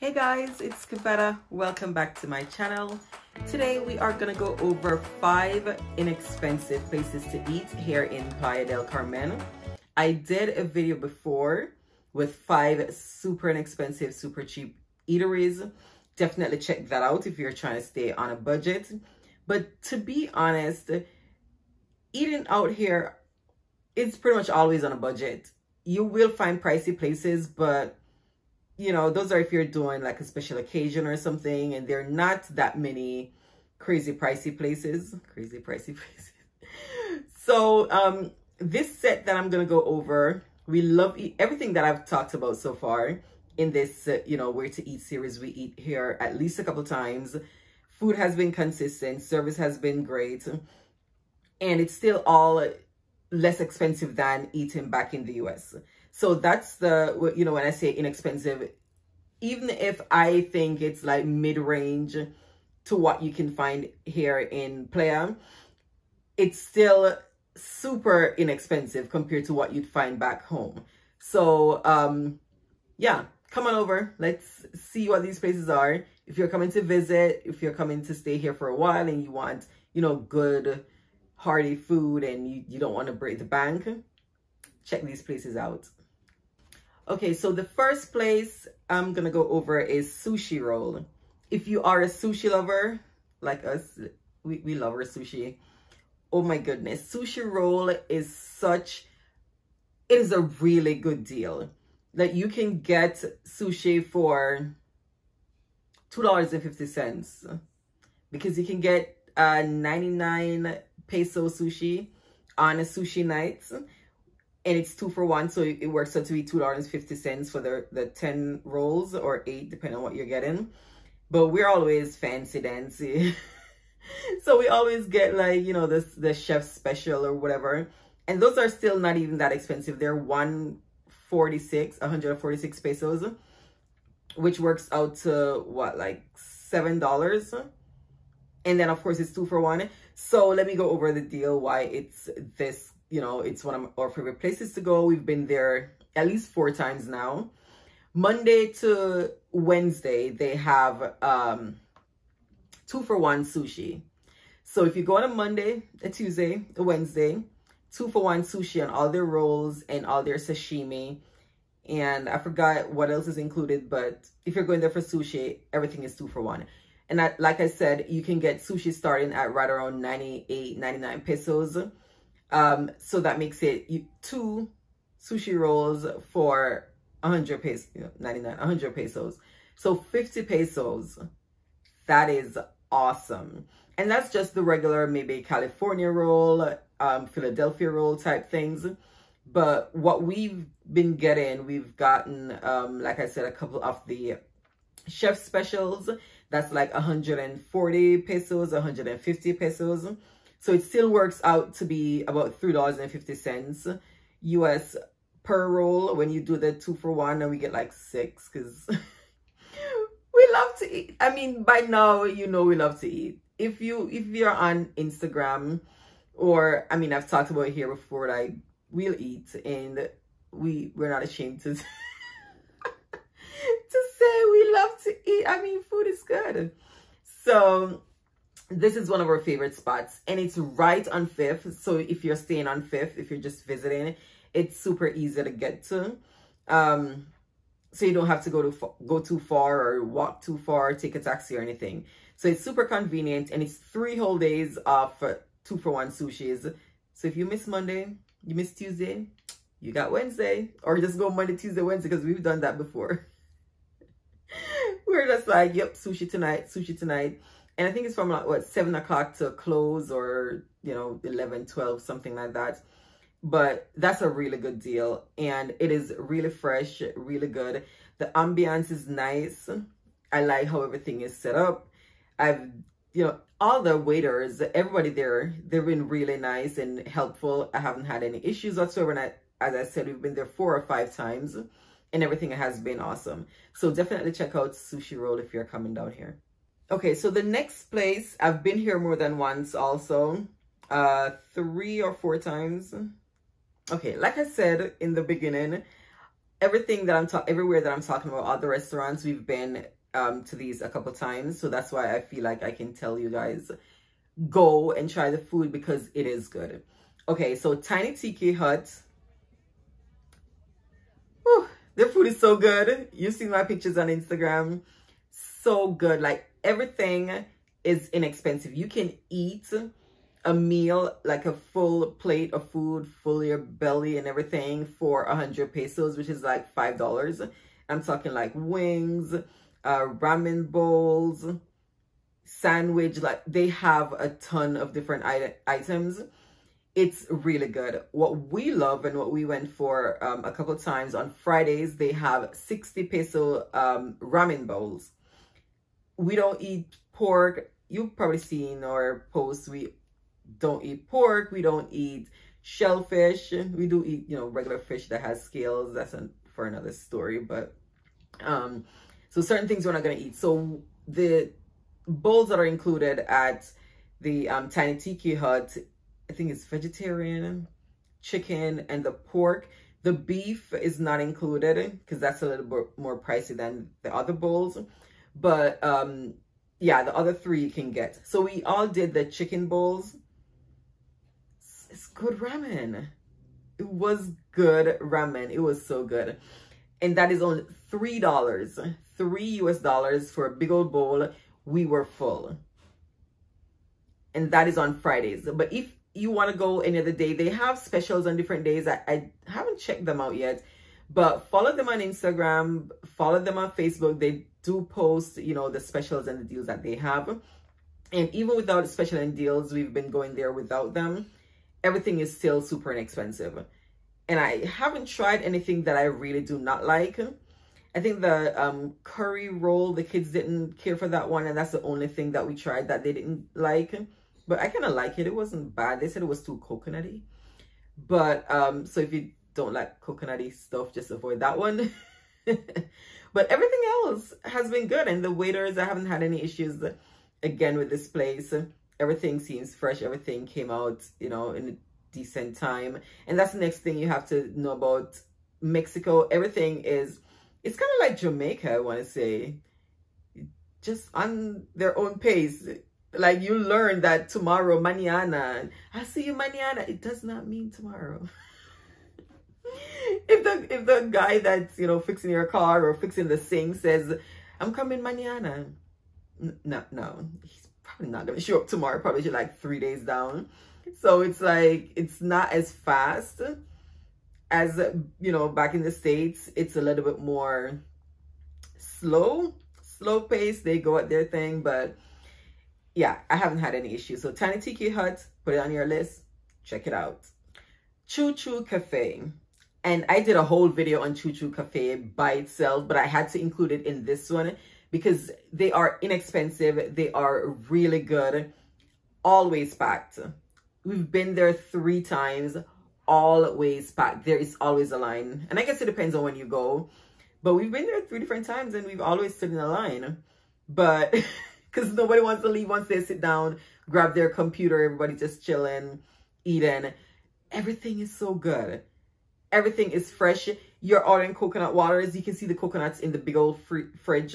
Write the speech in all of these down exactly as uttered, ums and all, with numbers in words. Hey guys, it's Vetta. Welcome back to my channel. Today we are gonna go over five inexpensive places to eat here in Playa del Carmen. I did a video before with five super inexpensive, super cheap eateries. Definitely check that out if you're trying to stay on a budget. But to be honest, eating out here, it's pretty much always on a budget. You will find pricey places, but you know, those are if you're doing like a special occasion or something, and there are not that many crazy pricey places. Crazy pricey places. So um, this set that I'm going to go over, we love e everything that I've talked about so far in this, uh, you know, Where to Eat series. We eat here at least a couple times. Food has been consistent. Service has been great. And it's still all less expensive than eating back in the U S So that's the, you know, when I say inexpensive, even if I think it's like mid-range to what you can find here in Playa, it's still super inexpensive compared to what you'd find back home. So, um, yeah, come on over. Let's see what these places are. If you're coming to visit, if you're coming to stay here for a while and you want, you know, good, hearty food and you, you don't want to break the bank, check these places out. Okay, so the first place I'm gonna go over is Sushi Roll. If you are a sushi lover like us, we, we love our sushi. Oh my goodness, Sushi Roll is such, it is a really good deal. Like you can get sushi for two dollars and fifty cents because you can get uh, ninety-nine peso sushi on a sushi night. And it's two for one, so it works out to be two dollars and fifty cents for the, the ten rolls or eight, depending on what you're getting. But we're always fancy dancy. So we always get like, you know, this the chef special or whatever. And those are still not even that expensive. They're one forty-six, one forty-six pesos, which works out to what, like seven dollars? And then of course it's two for one. So let me go over the deal, why it's this. You know, it's one of our favorite places to go. We've been there at least four times now. Monday to Wednesday, they have um, two for one sushi. So if you go on a Monday, a Tuesday, a Wednesday, two for one sushi on all their rolls and all their sashimi. And I forgot what else is included, but if you're going there for sushi, everything is two for one. And I, like I said, you can get sushi starting at right around ninety-eight, ninety-nine pesos. Um, so that makes it you, two sushi rolls for one hundred pesos, you know, ninety-nine, one hundred pesos. So fifty pesos, that is awesome. And that's just the regular, maybe California roll, um, Philadelphia roll type things. But what we've been getting, we've gotten, um, like I said, a couple of the chef specials. That's like one forty pesos, one fifty pesos. So it still works out to be about three dollars and fifty cents U S per roll when you do the two for one, and we get like six because we love to eat. I mean, by now, you know, we love to eat. If, you, if you're on Instagram or, I mean, I've talked about it here before, like we'll eat and we, we're not ashamed to, to say we love to eat. I mean, food is good. So this is one of our favorite spots, and it's right on Fifth. So if you're staying on Fifth, if you're just visiting, it's super easy to get to. Um, so you don't have to go to go too far or walk too far, take a taxi or anything. So it's super convenient, and it's three whole days of two for one sushis. So if you miss Monday, you miss Tuesday, you got Wednesday, or just go Monday, Tuesday, Wednesday, because we've done that before. We're just like, yep, sushi tonight, sushi tonight. And I think it's from like, what, seven o'clock to close, or, you know, eleven, twelve, something like that. But that's a really good deal. And it is really fresh, really good. The ambiance is nice. I like how everything is set up. I've, you know, all the waiters, everybody there, they've been really nice and helpful. I haven't had any issues whatsoever. And I, as I said, we've been there four or five times, and everything has been awesome. So definitely check out Sushi Roll if you're coming down here. Okay, so the next place, I've been here more than once also, uh, three or four times. Okay, like I said in the beginning, everything that I'm talking, everywhere that I'm talking about, other restaurants, we've been um, to these a couple times. So that's why I feel like I can tell you guys, go and try the food because it is good. Okay, so Tiny Tiki Hut. Whew, their food is so good. You've seen my pictures on Instagram. So good. Like, everything is inexpensive. You can eat a meal, like a full plate of food, full your belly and everything, for one hundred pesos, which is like five dollars. I'm talking like wings, uh, ramen bowls, sandwich. Like, they have a ton of different items. It's really good. What we love and what we went for um, a couple times, on Fridays, they have sixty peso um, ramen bowls. We don't eat pork. You've probably seen our posts. We don't eat pork. We don't eat shellfish. We do eat, you know, regular fish that has scales. That's an, for another story. But um, so certain things we're not going to eat. So the bowls that are included at the um, Tiny Tiki Hut, I think it's vegetarian, chicken, and the pork. The beef is not included because that's a little bit more pricey than the other bowls. But um, yeah, the other three you can get. So we all did the chicken bowls. It's, it's good ramen. It was good ramen. It was so good. And that is on three dollars. three U S dollars for a big old bowl. We were full. And that is on Fridays. But if you want to go any other day, they have specials on different days. I, I haven't checked them out yet, but follow them on Instagram, follow them on Facebook. They do post, you know, the specials and the deals that they have. And even without special and deals, we've been going there without them. Everything is still super inexpensive. And I haven't tried anything that I really do not like. I think the um, curry roll, the kids didn't care for that one. And that's the only thing that we tried that they didn't like. But I kind of like it. It wasn't bad. They said it was too coconutty. But, um, so if you don't like coconutty stuff, just avoid that one. But everything else has been good. And the waiters, I haven't had any issues, again, with this place. Everything seems fresh. Everything came out, you know, in a decent time. And that's the next thing you have to know about Mexico. Everything is, it's kind of like Jamaica, I want to say. Just on their own pace. Like, you learn that tomorrow, mañana, I'll see you mañana. It does not mean tomorrow. if the if the guy that's, you know, fixing your car or fixing the sink says, I'm coming mañana. No, no. He's probably not going to show up tomorrow. Probably just like three days down. So it's like, it's not as fast as, you know, back in the States. It's a little bit more slow, slow pace. They go at their thing, but yeah, I haven't had any issues. So Tiny Tiki Hut, put it on your list. Check it out. Choo Choo Cafe. And I did a whole video on Choo Choo Cafe by itself, but I had to include it in this one because they are inexpensive. They are really good. Always packed. We've been there three times. Always packed. There is always a line. And I guess it depends on when you go. But we've been there three different times and we've always stood in a line. But... because nobody wants to leave once they sit down, grab their computer, everybody just chilling, eating. Everything is so good. Everything is fresh. You're ordering coconut waters. You can see the coconuts in the big old fr- fridge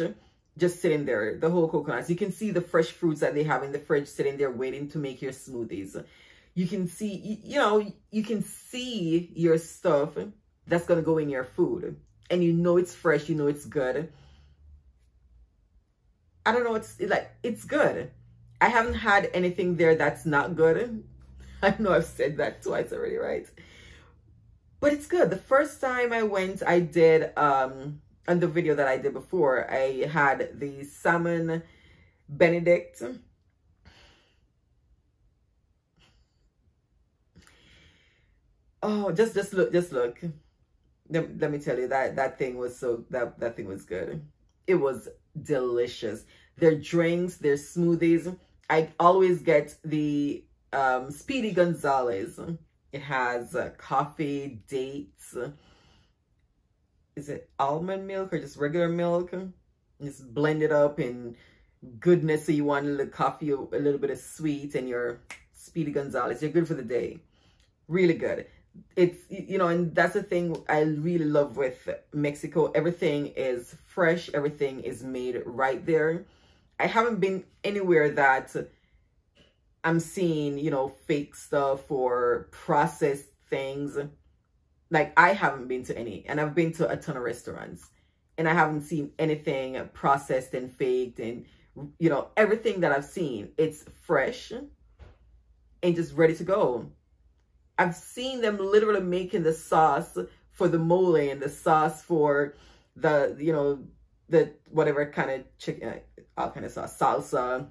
just sitting there, the whole coconuts. You can see the fresh fruits that they have in the fridge sitting there waiting to make your smoothies. You can see, you, you know, you can see your stuff that's going to go in your food. And you know it's fresh. You know it's good. I don't know, it's like, it's good. I haven't had anything there that's not good. I know I've said that twice already, right? But it's good. The first time I went, I did, um, on the video that I did before, I had the salmon Benedict. Oh, just, just look, just look. Let, let me tell you that, that thing was so, that, that thing was good. It was delicious. Their drinks, their smoothies. I always get the um, Speedy Gonzales. It has uh, coffee, dates. Is it almond milk or just regular milk? It's blended up in goodness. So you want a little coffee, a little bit of sweet, and your Speedy Gonzales. You're good for the day. Really good. it's, you know, and that's the thing I really love with Mexico. Everything is fresh. Everything is made right there. I haven't been anywhere that I'm seeing, you know, fake stuff or processed things. Like, I haven't been to any, and I've been to a ton of restaurants, and I haven't seen anything processed and faked, and, you know, everything that I've seen, it's fresh and just ready to go. I've seen them literally making the sauce for the mole and the sauce for the, you know, the whatever kind of chicken, all kind of sauce, salsa.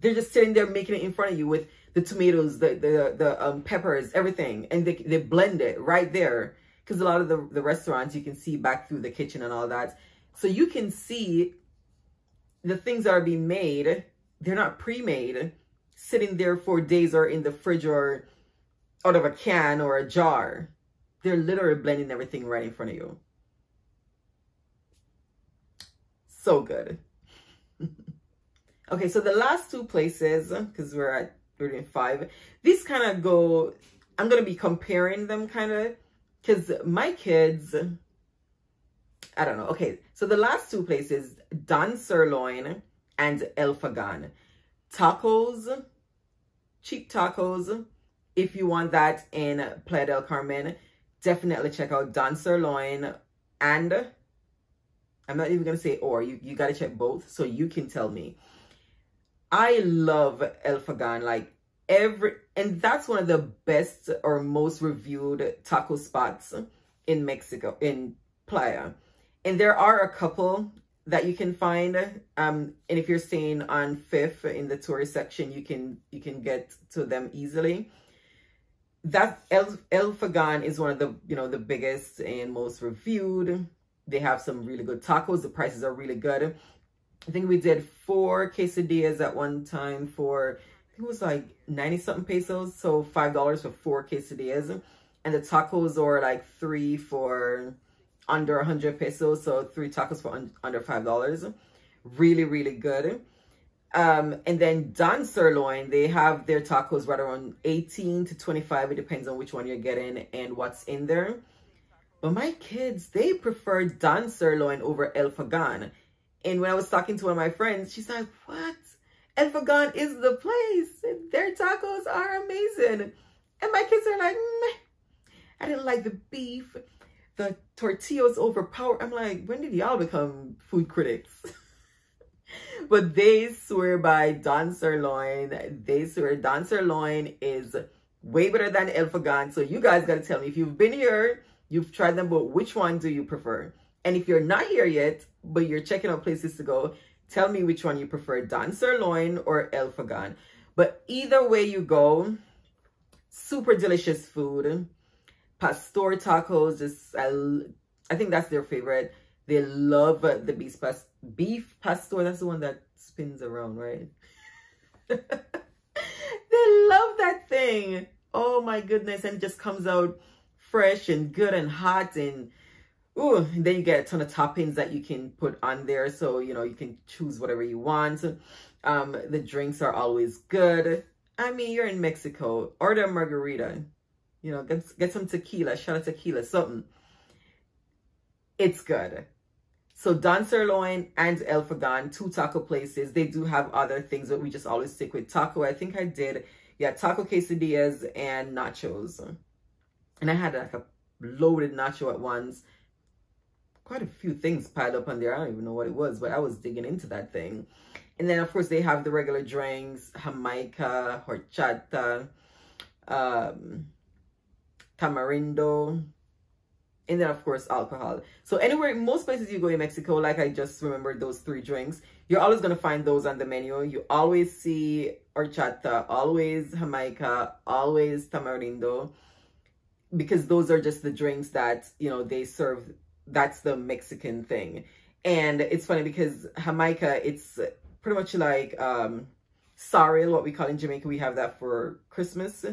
They're just sitting there making it in front of you with the tomatoes, the the, the um, peppers, everything. And they, they blend it right there. Because a lot of the, the restaurants, you can see back through the kitchen and all that. So you can see the things that are being made. They're not pre-made, sitting there for days or in the fridge or out of a can or a jar. They're literally blending everything right in front of you. So good. Okay, so the last two places, because we're at we're doing five, these kind of go, I'm going to be comparing them kind of, because my kids, I don't know. Okay, so the last two places, Don Sirloin and El Fogón. Tacos, cheap tacos. If you want that in Playa del Carmen, definitely check out Don Sirloin, and I'm not even going to say or. You, you got to check both, so you can tell me. I love El Fogón, like every, and that's one of the best or most reviewed taco spots in Mexico, in Playa. And there are a couple that you can find. Um, and if you're staying on Fifth in the tourist section, you can, you can get to them easily. That El, El Fogón is one of the, you know, the biggest and most reviewed. They have some really good tacos. The prices are really good. I think we did four quesadillas at one time for, I think it was like ninety something pesos. So five dollars for four quesadillas. And the tacos are like three for under one hundred pesos. So three tacos for un under five dollars. Really, really good. Um, and then Don Sirloin, they have their tacos right around eighteen to twenty-five. It depends on which one you're getting and what's in there. But my kids, they prefer Don Sirloin over El Fogón. And when I was talking to one of my friends, she's like, what? El Fogón is the place. Their tacos are amazing. And my kids are like, meh. I didn't like the beef. The tortillas overpowered. I'm like, when did y'all become food critics? But they swear by Don Sirloin. They swear Don Sirloin is way better than El Fogón. So you guys got to tell me, if you've been here, you've tried them, but which one do you prefer? And if you're not here yet, but you're checking out places to go, tell me which one you prefer, Don Sirloin or El Fogón. But either way you go, super delicious food. Pastor tacos, just I, I think that's their favorite. They love the beef, pas beef pastor. That's the one that spins around, right? They love that thing. Oh my goodness. And it just comes out fresh and good and hot. And ooh, then you get a ton of toppings that you can put on there. So, you know, you can choose whatever you want. Um, the drinks are always good. I mean, you're in Mexico. Order a margarita. You know, get, get some tequila, shot of tequila, something. It's good. So Don Sirloin and El Fogón, two taco places. They do have other things, but we just always stick with taco. I think I did, yeah, taco quesadillas and nachos. And I had like a loaded nacho at once. Quite a few things piled up on there. I don't even know what it was, but I was digging into that thing. And then, of course, they have the regular drinks, Jamaica, horchata, um, tamarindo, and then, of course, alcohol. So anywhere, most places you go in Mexico, like I just remembered those three drinks, you're always going to find those on the menu. You always see horchata, always Jamaica, always tamarindo, because those are just the drinks that, you know, they serve. That's the Mexican thing. And it's funny because Jamaica, it's pretty much like um, sorrel, what we call in Jamaica. We have that for Christmas.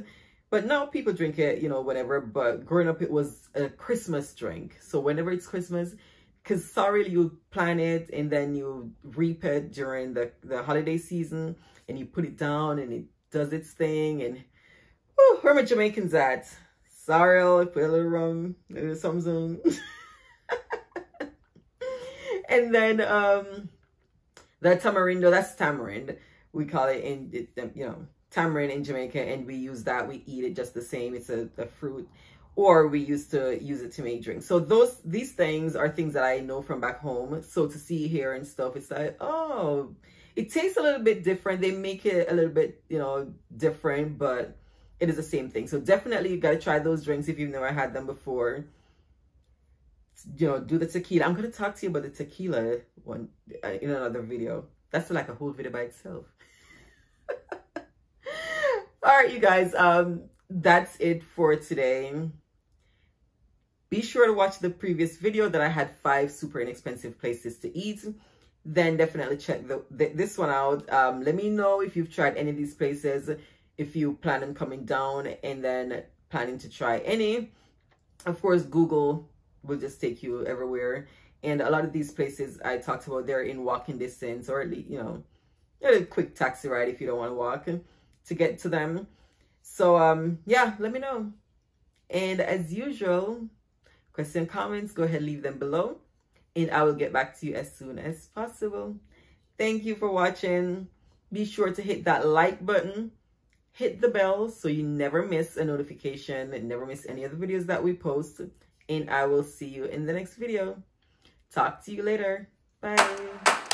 But now people drink it, you know, whatever. But growing up, it was a Christmas drink. So whenever it's Christmas, because sorrel, you plant it and then you reap it during the, the holiday season. And you put it down and it does its thing. And whew, where are my Jamaicans at? sorrel, put a little rum, maybe some zoom. And then um, the tamarindo, that's tamarind. We call it, in, it, you know, tamarind in Jamaica, and we use that. We eat it just the same. It's a, a fruit, or we used to use it to make drinks. So those, these things are things that I know from back home. So to see here and stuff, it's like, oh, it tastes a little bit different. They make it a little bit, you know, different, but it is the same thing. So definitely you got to try those drinks if you've never had them before. You know, do the tequila. I'm going to talk to you about the tequila one in another video. That's like a whole video by itself. All right, you guys, um, that's it for today. Be sure to watch the previous video that I had five super inexpensive places to eat. Then definitely check the, the, this one out. Um, let me know if you've tried any of these places, if you plan on coming down and then planning to try any. Of course, Google will just take you everywhere. And a lot of these places I talked about, they're in walking distance, or at least, you know, a quick taxi ride if you don't want to walk to get to them. So, um, yeah, let me know. And as usual, question, comments, go ahead, leave them below. And I will get back to you as soon as possible. Thank you for watching. Be sure to hit that like button. Hit the bell so you never miss a notification and never miss any of the videos that we post. And I will see you in the next video. Talk to you later. Bye.